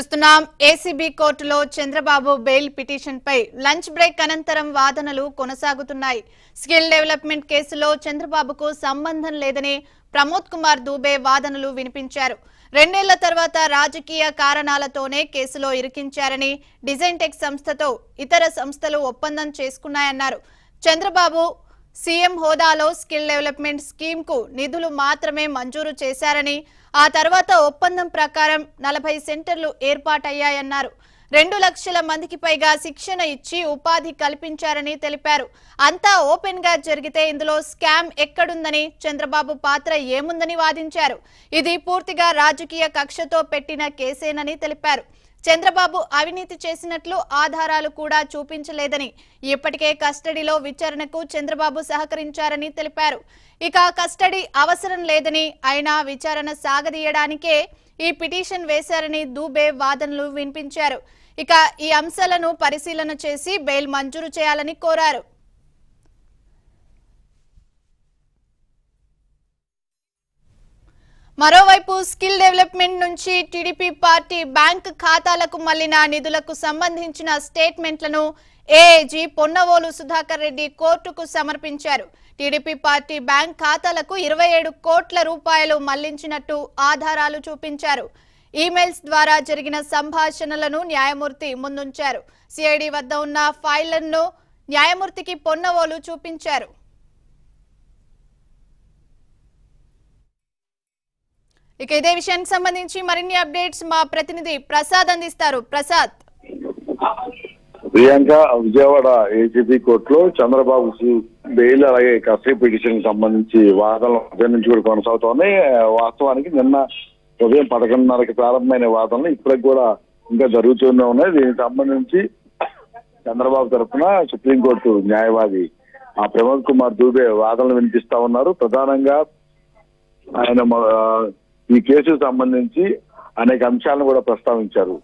చూస్తున్నాం ఏసీబీ కోర్టులో Chandrababu bail petition పై లంచ్ బ్రేక్ అనంతరం వాదనలు కొనసాగుతున్నాయి. స్కిల్ డెవలప్‌మెంట్ కేసులో చంద్రబాబుకు సంబంధం లేదని ప్రమోద్ కుమార్ దూబే వాదనలు వినిపించారు. 2 ఏళ్ల తర్వాత రాజకీయ కారణాలతోనే కేసులో ఇరికించారని డిజైన్ టెక్ సంస్థతో ఇతర సంస్థలు ఒప్పందం చేసుకున్నాయన్నారు. చంద్రబాబు सीएम హోదాలో స్కిల్ డెవలప్‌మెంట్ స్కీమ్ కు నిధులు మాత్రమే మంజూరు చేశారని ఆ తర్వాత ఒప్పందం ప్రకారం 40 సెంటర్లు ఏర్పాటయ్యాయన్నారు. 2 లక్షల మందికి పైగా శిక్షణ ఇచ్చి ఉపాధి కల్పించారని తెలిపారు. అంతా ఓపెన్ గా జరిగితే ఇందులో స్కామ్ ఎక్కడుందని చంద్రబాబు పాత్ర ఏముందని వాదించారు. ఇది పూర్తిగా రాజకీయ కక్షతో పెట్టిన కేసేనని తెలిపారు. చంద్రబాబు అవినీతి చేసినట్లు ఆధారాలు కూడా చూపించలేదని ఇప్పటికే కస్టడీలో విచారణకు చంద్రబాబు సహకరించారని తెలిపారు. ఇక కస్టడీ అవసరం లేదని అయినా విచారణ సాగదీయడానికే ఈ పిటిషన్ వేశారని దూబే వాదనలు వినిపించారు. ఇక ఈ అంశాలను పరిశీలన చేసి బెయిల్ మంజూరు చేయాలని కోరారు. మరోవైపు స్కిల్ డెవలప్‌మెంట్ నుంచి టీడీపీ పార్టీ బ్యాంక్ ఖాతాలకు మళ్లిన నిధులకు సంబంధించిన స్టేట్మెంట్లను ఏజీ పొన్నవోలు సుధాకర్ రెడ్డి కోర్టుకు సమర్పించారు. టీడీపీ పార్టీ బ్యాంక్ ఖాతాలకు 27 కోట్ల రూపాయలు మళ్లించినట్టు ఆధారాలు చూపించారు. ఈమెయిల్స్ ద్వారా జరిగిన సంభాషణలను న్యాయమూర్తి ముందుంచారు. సిఐడి వద్ద ఉన్న ఫైళ్లను న్యాయమూర్తికి పొన్నవోలు చూపించారు. ఇక ఇదే విషయానికి సంబంధించి మరిన్ని అప్డేట్స్ మా ప్రతినిధి ప్రసాద్ అందిస్తారు. ప్రసాద్. ప్రియాంక, విజయవాడ ఏసీబీ కోర్టులో చంద్రబాబు బెయిల్ అలాగే కస్టడీ పిటిషన్ సంబంధించి వాదనలు ఉదయం నుంచి కూడా కొనసాగుతున్నాయి. వాస్తవానికి నిన్న ఉదయం 11:30కి ప్రారంభమైన వాదనలు ఇప్పటికి కూడా ఇంకా జరుగుతూనే ఉన్నాయి. దీనికి సంబంధించి చంద్రబాబు తరఫున సుప్రీంకోర్టు న్యాయవాది ప్రమోద్ కుమార్ దూబే వాదనలు వినిపిస్తా ఉన్నారు. ప్రధానంగా ఆయన ఈ కేసుకు సంబంధించి అనేక అంశాలను కూడా ప్రస్తావించారు.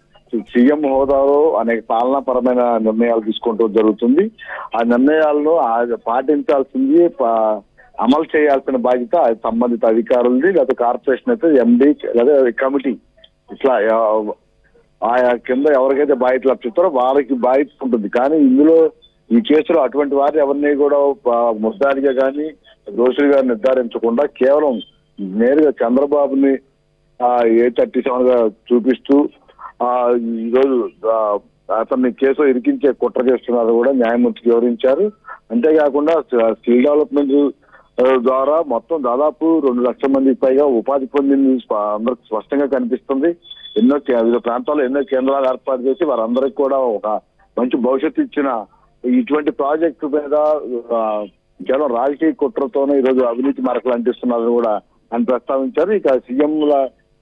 సీఎం హోదాలో అనేక పాలనాపరమైన నిర్ణయాలు తీసుకుంటూ జరుగుతుంది. ఆ నిర్ణయాలను పాటించాల్సింది, అమలు చేయాల్సిన బాధ్యత సంబంధిత అధికారులది. లేదా కార్పొరేషన్ అయితే ఎండీ లేదా కమిటీ, ఇట్లా ఆయా కింద ఎవరికైతే బాధ్యతలు అప్పిస్తారో వారికి బాధ్యత ఉంటుంది. కానీ ఇందులో ఈ కేసులో అటువంటి వారిని ఎవరిని కూడా ముద్దారిగా కానీ దోషులుగా నిర్ధారించకుండా కేవలం నేరుగా చంద్రబాబుని 37 గా చూపిస్తూ ఈరోజు అతన్ని కేసు ఇరికించే కుట్ర చేస్తున్నారు కూడా న్యాయమూర్తికి వివరించారు. అంతేకాకుండా స్కిల్ డెవలప్‌మెంట్ ద్వారా మొత్తం దాదాపు 2 లక్షల మందికి పైగా ఉపాధి పొందింది అందరికి స్పష్టంగా కనిపిస్తుంది. వివిధ ప్రాంతాల్లో ఎన్నో కేంద్రాలు ఏర్పాటు చేసి వారందరికి కూడా ఒక మంచి భవిష్యత్తు ఇచ్చిన ఇటువంటి ప్రాజెక్టు మీద కేవలం రాజకీయ కుట్రతోనే ఈరోజు అవినీతి మరకలు అంటిస్తున్నారని కూడా అని ప్రస్తావించారు. ఇక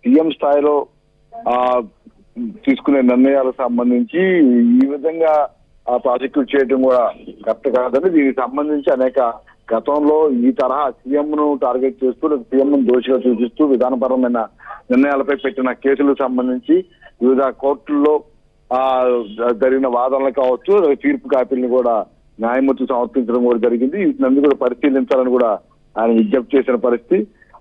సీఎం స్థాయిలో తీసుకునే నిర్ణయాలకు సంబంధించి ఈ విధంగా ప్రాసిక్యూట్ చేయడం కూడా కరెక్ట్ కాదని దీనికి సంబంధించి అనేక గతంలో ఈ తరహా సీఎంను టార్గెట్ చేస్తూ లేదా సీఎంను దోషిగా చూపిస్తూ విధానపరమైన నిర్ణయాలపై పెట్టిన కేసులకు సంబంధించి వివిధ కోర్టుల్లో జరిగిన వాదనలు కావచ్చు, తీర్పు కాపీలను కూడా న్యాయమూర్తి సమర్పించడం కూడా జరిగింది. వీటిని కూడా పరిశీలించాలని కూడా ఆయన విజ్ఞప్తి చేసిన పరిస్థితి.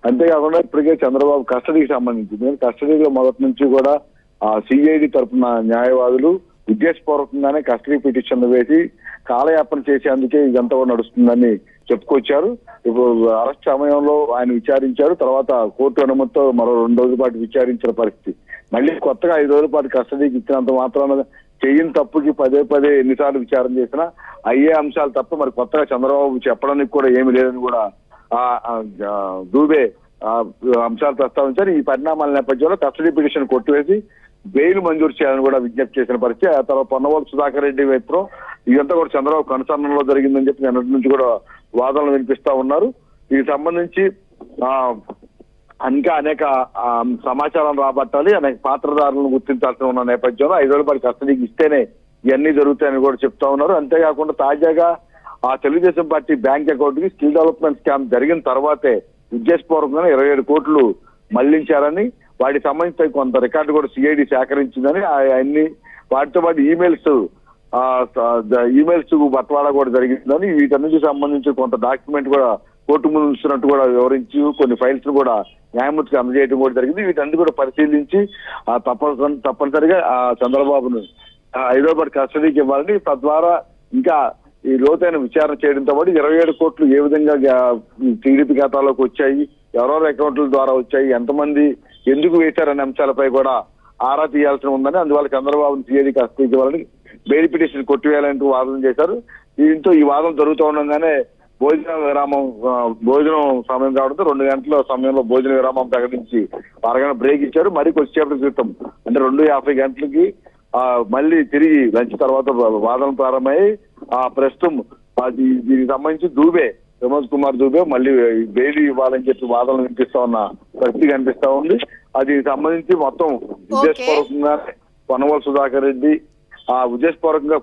అంతేకాకుండా ఇప్పటికే చంద్రబాబు కస్టడీకి సంబంధించి కస్టడీలో మొదటి నుంచి కూడా సిఐడి తరఫున న్యాయవాదులు ఉద్దేశపూర్వకంగానే కస్టడీ పిటిషన్లు వేసి కాలయాపన చేసేందుకే ఇదంతా కూడా నడుస్తుందని చెప్పుకొచ్చారు. ఇప్పుడు అరెస్ట్ సమయంలో ఆయన విచారించారు, తర్వాత కోర్టు అనుమతితో మరో 2 రోజుల పాటు విచారించిన పరిస్థితి. మళ్ళీ కొత్తగా 5 రోజుల పాటు కస్టడీకి ఇచ్చినంత మాత్రాన చేయని తప్పుకి పదే ఎన్నిసార్లు విచారణ చేసినా అయ్యే అంశాలు తప్ప మరి కొత్తగా చంద్రబాబు చెప్పడానికి కూడా ఏమి లేదని కూడా దూబే అంశాలు ప్రస్తావించారు. ఈ పరిణామాల నేపథ్యంలో కస్టడీ పిటిషన్ కొట్టివేసి బెయిల్ మంజూరు చేయాలని కూడా విజ్ఞప్తి చేసిన పరిస్థితి. ఆ తర్వాత పొన్నవోలు సుధాకర్ రెడ్డి వైపు ఇదంతా కూడా చంద్రబాబు కనుసరణలో జరిగిందని చెప్పి నిన్నటి నుంచి కూడా వాదనలు వినిపిస్తా ఉన్నారు. దీనికి సంబంధించి ఇంకా అనేక సమాచారం రాబట్టాలి, అనేక పాత్రదారులను గుర్తించాల్సి ఉన్న నేపథ్యంలో 5 రోజుల పాటు కస్టడీకి ఇస్తేనే ఇవన్నీ జరుగుతాయని కూడా చెప్తా ఉన్నారు. అంతేకాకుండా తాజాగా తెలుగుదేశం పార్టీ బ్యాంక్ అకౌంట్ కి స్కిల్ డెవలప్‌మెంట్ స్కామ్ జరిగిన తర్వాతే ఉద్దేశపూర్వకంగా 27 కోట్లు మళ్లించారని, వాటికి సంబంధించి కొంత రికార్డు కూడా సిఐడి సేకరించిందని, అన్ని వాటితో పాటు ఈమెయిల్స్ బట్వాడా కూడా జరిగిందని, వీటన్నిటికి సంబంధించి కొంత డాక్యుమెంట్ కూడా కోర్టు ముందు ఉంచినట్టు కూడా వివరించి కొన్ని ఫైల్స్ కూడా న్యాయమూర్తికి అందజేయడం కూడా జరిగింది. వీటన్ని కూడా పరిశీలించి తప్పనిసరిగా ఆ చంద్రబాబును హైదరాబాద్ కస్టడీకి ఇవ్వాలని, తద్వారా ఇంకా ఈ లోతైన విచారణ చేయడంతో పాటు 27 కోట్లు ఏ విధంగా టీడీపీ ఖాతాలోకి వచ్చాయి, ఎవరెవరి అకౌంట్ల ద్వారా వచ్చాయి, ఎంతమంది ఎందుకు వేశారనే అంశాలపై కూడా ఆరా తీయాల్సి ఉందని, అందువల్ల చంద్రబాబును సీఐడి కస్టడీకి ఇవ్వాలని బెయిల్ పిటిషన్ కొట్టివేయాలంటూ వాదన చేశారు. దీంతో ఈ వాదన జరుగుతూ ఉండగానే భోజనం సమయం కావడంతో 2 గంటల సమయంలో భోజన విరామం ప్రకటించి అరగంట బ్రేక్ ఇచ్చారు. మరి కొద్దిసేపటి క్రితం అంటే 2:50 గంటలకి మళ్ళీ తిరిగి లంచ్ తర్వాత వాదన ప్రారంభమై ప్రస్తుతం దీనికి సంబంధించి దూబే ప్రమోద్ కుమార్ దూబే మళ్ళీ బెయిల్ ఇవ్వాలని చెప్పి వాదనలు వినిపిస్తా ఉన్న పరిస్థితి కనిపిస్తా ఉంది. అది సంబంధించి మొత్తం ఉద్దేశపూర్వకంగా పొన్నవల సుధాకర్ రెడ్డి ఉద్దేశపూర్వకంగా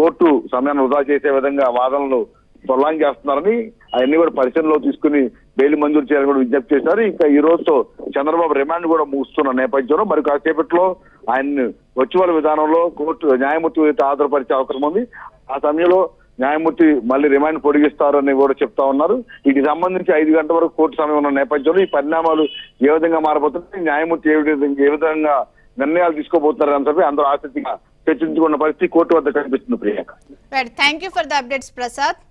కోర్టు సమయాన్ని వృధా చేసే విధంగా వాదనలు పొల్లాంగ్ చేస్తున్నారని అవన్నీ కూడా పరిశీలనలో తీసుకుని బెయిల్ మంజూరు చేయాలని కూడా విజ్ఞప్తి చేశారు. ఇంకా ఈ రోజుతో చంద్రబాబు రిమాండ్ కూడా ముగుస్తున్న నేపథ్యంలో మరి కాసేపట్లో ఆయన్ని వర్చువల్ విధానంలో కోర్టు న్యాయమూర్తి ఆధారపరిచే అవకాశం ఉంది. ఆ సమయంలో న్యాయమూర్తి మళ్ళీ రిమాండ్ పొడిగిస్తారని కూడా చెప్తా ఉన్నారు. వీటికి సంబంధించి 5 గంటల వరకు కోర్టు సమయం ఉన్న నేపథ్యంలో ఈ పరిణామాలు ఏ విధంగా మారబోతున్నాయి, న్యాయమూర్తి ఏ విధంగా నిర్ణయాలు తీసుకోబోతున్నారని చెప్పి అందరూ ఆసక్తిగా చర్చించుకున్న పరిస్థితి కోర్టు వద్ద కనిపిస్తుంది. Priyanka, thank you for the updates Prasad.